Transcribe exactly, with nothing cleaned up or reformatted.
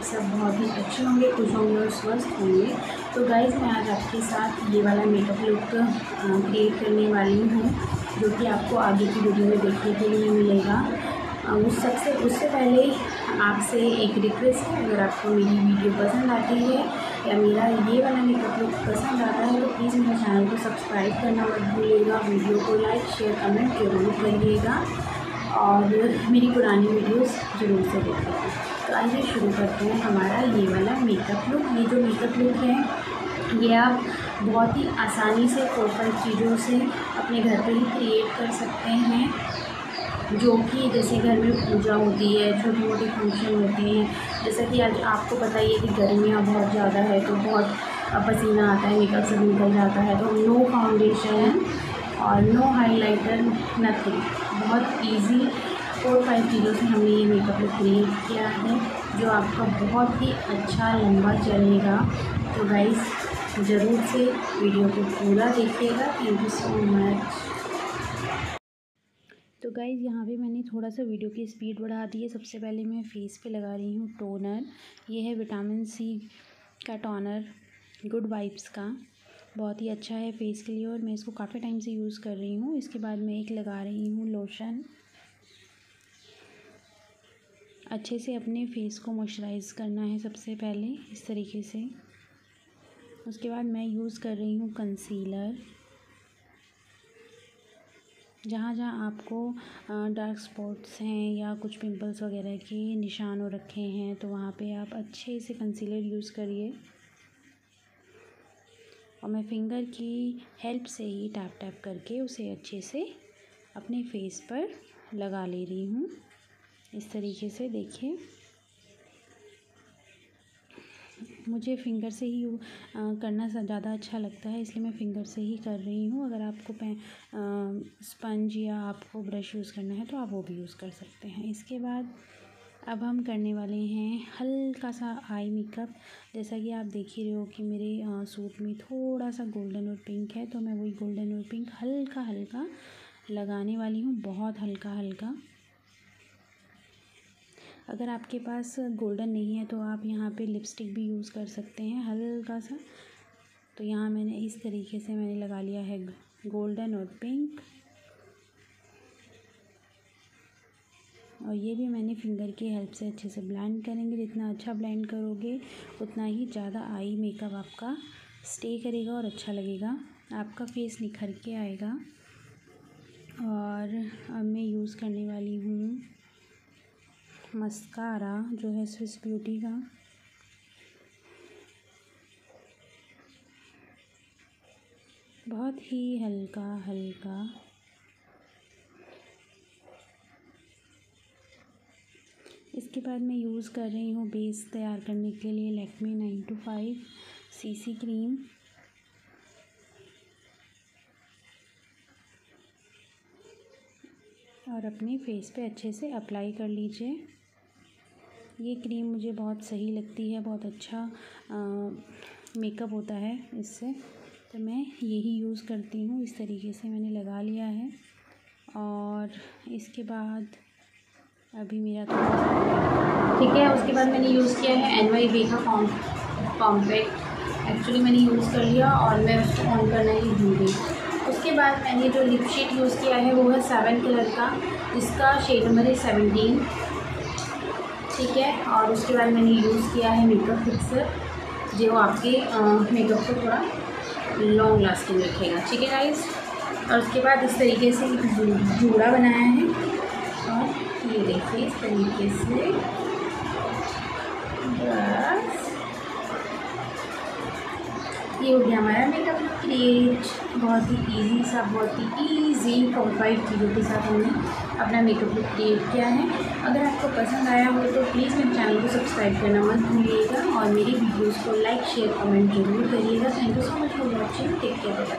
आप सब बहुत ही अच्छे होंगे, खुश होंगे और स्वस्थ होंगे। तो गाइज मैं आज आपके साथ ये वाला मेकअप लुक क्रिएट करने वाली हूँ, जो कि आपको आगे की वीडियो में देखने के लिए मिलेगा। उस सबसे उससे पहले आपसे एक रिक्वेस्ट है, अगर आपको मेरी वीडियो पसंद आती है या मेरा ये वाला मेकअप लुक पसंद आता है तो प्लीज़ मेरे चैनल को सब्सक्राइब करना मत भूलिएगा, वीडियो को लाइक शेयर कमेंट जरूर करिएगा और मेरी पुरानी वीडियोस जरूर से देखिएगा। तो आइए शुरू करते हैं हमारा ये वाला मेकअप लुक। ये जो मेकअप लुक है ये आप बहुत ही आसानी से सिंपल चीज़ों से अपने घर पर ही क्रिएट कर सकते हैं, जो कि जैसे घर में पूजा होती है, छोटे मोटे फंक्शन होते हैं। जैसा कि आज आपको पता ही है कि गर्मियाँ बहुत ज़्यादा है तो बहुत पसीना आता है, मेकअप सब निकल जाता है, तो नो फाउंडेशन और नो हाइलाइटर नथिंग, बहुत इजी फोर फाइव चीज़ों से हमने ये मेकअप क्रिएट किया है जो आपका बहुत ही अच्छा लंबा चलेगा। तो गाइस ज़रूर से वीडियो को पूरा देखिएगा। Thank you so much. तो गाइज़ यहाँ पे मैंने थोड़ा सा वीडियो की स्पीड बढ़ा दी है। सबसे पहले मैं फेस पे लगा रही हूँ टोनर। ये है विटामिन सी का टोनर गुड वाइप्स का, बहुत ही अच्छा है फेस के लिए और मैं इसको काफ़ी टाइम से यूज़ कर रही हूँ। इसके बाद मैं एक लगा रही हूँ लोशन। अच्छे से अपने फेस को मॉइस्चराइज़ करना है सबसे पहले इस तरीके से। उसके बाद मैं यूज़ कर रही हूँ कंसीलर। जहाँ जहाँ आपको डार्क स्पॉट्स हैं या कुछ पिंपल्स वगैरह के निशान हो रखे हैं तो वहाँ पे आप अच्छे से कंसीलर यूज़ करिए और मैं फिंगर की हेल्प से ही टैप टैप करके उसे अच्छे से अपने फेस पर लगा ले रही हूँ इस तरीके से। देखिए मुझे फिंगर से ही करना ज़्यादा अच्छा लगता है इसलिए मैं फिंगर से ही कर रही हूँ। अगर आपको पे स्पंज या आपको ब्रश यूज़ करना है तो आप वो भी यूज़ कर सकते हैं। इसके बाद अब हम करने वाले हैं हल्का सा आई मेकअप। जैसा कि आप देख ही रहे हो कि मेरे सूट में थोड़ा सा गोल्डन और पिंक है तो मैं वही गोल्डन और पिंक हल्का हल्का लगाने वाली हूँ, बहुत हल्का हल्का। अगर आपके पास गोल्डन नहीं है तो आप यहाँ पे लिपस्टिक भी यूज़ कर सकते हैं हल्का सा। तो यहाँ मैंने इस तरीके से मैंने लगा लिया है गोल्डन और पिंक और ये भी मैंने फिंगर की हेल्प से अच्छे से ब्लेंड करेंगे। जितना अच्छा ब्लेंड करोगे उतना ही ज़्यादा आई मेकअप आपका स्टे करेगा और अच्छा लगेगा, आपका फेस निखर के आएगा। और अब मैं यूज़ करने वाली हूँ मस्कारा, जो है स्विस ब्यूटी का। बहुत ही हल्का हल्का इसके बाद मैं यूज़ कर रही हूँ बेस तैयार करने के लिए Lakme nine to five CC cream. और अपने फेस पे अच्छे से अप्लाई कर लीजिए। ये क्रीम मुझे बहुत सही लगती है, बहुत अच्छा मेकअप होता है इससे, तो मैं यही यूज़ करती हूँ। इस तरीके से मैंने लगा लिया है और इसके बाद अभी मेरा ठीक है। उसके बाद मैंने यूज़ किया है एन वाई बी का कॉम्पैक्ट, एक्चुअली मैंने यूज़ कर लिया और मैं उसको ऑन करना ही भूल गई। उसके बाद मैंने जो लिप शेड यूज़ किया है वो है सेवन कलर का, जिसका शेड नंबर है सेवनटीन, ठीक है। और उसके बाद मैंने यूज़ किया है मेकअप फिक्सर, जो आपके मेकअप को थोड़ा लॉन्ग लास्टिंग रखेगा, ठीक है गाइस। और उसके बाद इस तरीके से जूड़ा बनाया है और ये देखिए इस तरीके से बस ये हो गया हमारा मेकअप लुक क्रिएट। बहुत ही इजी सा, बहुत ही इजी कॉम्पैक्ट चीज़ों के साथ हमने अपना मेकअप लुक क्रिएट किया है। अगर आपको पसंद आया हो तो प्लीज़ मेरे चैनल को सब्सक्राइब करना मत भूलिएगा और मेरी वीडियोस को लाइक शेयर कमेंट जरूर करिएगा। Thank you so much for watching. Take care.